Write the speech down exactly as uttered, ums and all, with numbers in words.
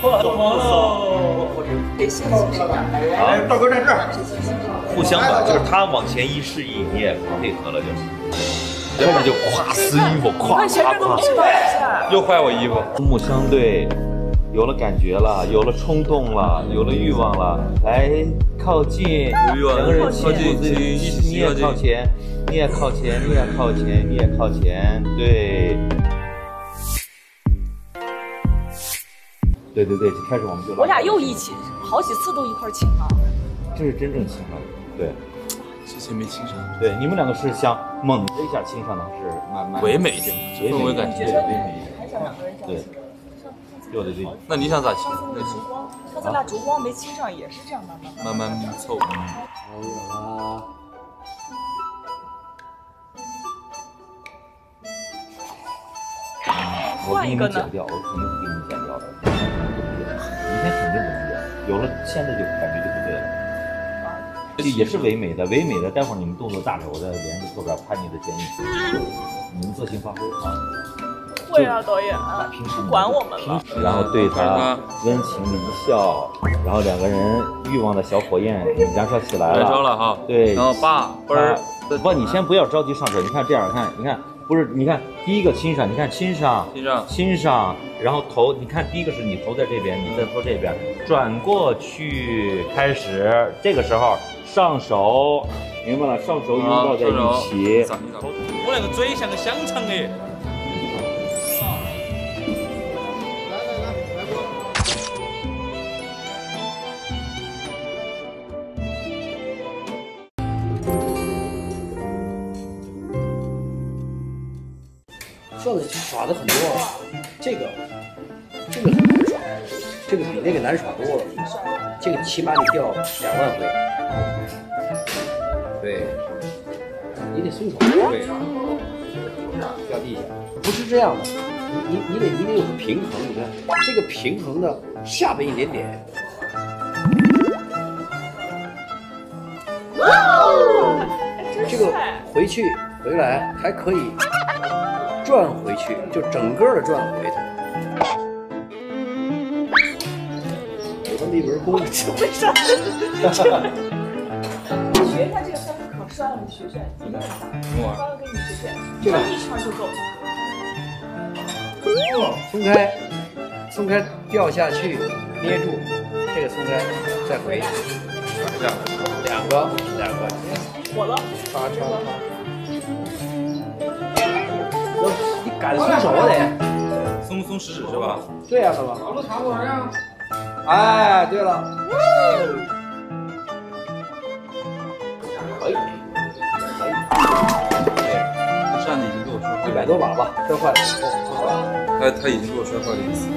懂吗？我我这谢谢谢谢啊！大哥站这儿，互相吧，就是他往前一示意，你也配合了就行。 要不就咵撕衣服，咵咵咵，又坏我衣服。四目相对，有了感觉了，有了冲动了，有了欲望了，来靠近，两个人靠近，你也靠前，你也靠前，你也靠前，你也靠前，对，对对对，开始我们就我俩又一起，好几次都一块亲了，这是真正亲了，对。 之前没亲上，对，你们两个是想猛的一下亲上的，还是慢慢唯美一点？氛围感觉唯美一点。还想两个人这样？对，有的这。那你想咋亲？上次俩烛光没亲上，也是这样慢慢慢慢凑。没有啦。我给你们剪掉，我肯定不给你们剪掉的，明天肯定不剪，有了现在就感觉就不对了。 也是唯美的，唯美的。待会儿你们动作大点，我再连着后边拍你的剪影，你们自行发挥啊。会啊，导演，不管我们了。然后对他温情的一笑，然后两个人欲望的小火焰燃烧起来了，燃烧了哈。对，然后爸，不是，不，你先不要着急上手，你看这样，你看，你看，不是，你看第一个亲上，你看亲上，亲上，亲上，然后头，你看第一个是你头在这边，你在头这边，转过去开始，这个时候。 上手，明白了，上手拥抱在一起。我那个嘴像个香肠哎！来来来，来过。上次其实耍的很多，这个，这个很难耍，这个比那个难耍多了。这个起码得掉两万回。 对，你得松手，对，掉地下，不是这样的，你你你得你得有个平衡，你看这个平衡呢，下边一点点，哦、这个回去回来还可以转回去，就整个的转回去。 一门功，为啥？学一下这个三步可摔了，你学学，你弄一下，摔了给你学学，这样一圈就够。松开，松开，掉下去，捏住，这个松开，再回，转一下，两个，两个，火了，叉叉叉，你敢松手啊得，松松食指是吧？对呀，是吧？搞了啥玩意儿？ 哎，对了，可以，可以，对，扇子已经给我摔坏了，一百多把吧，摔坏了，哦，他他已经给我摔坏了一次。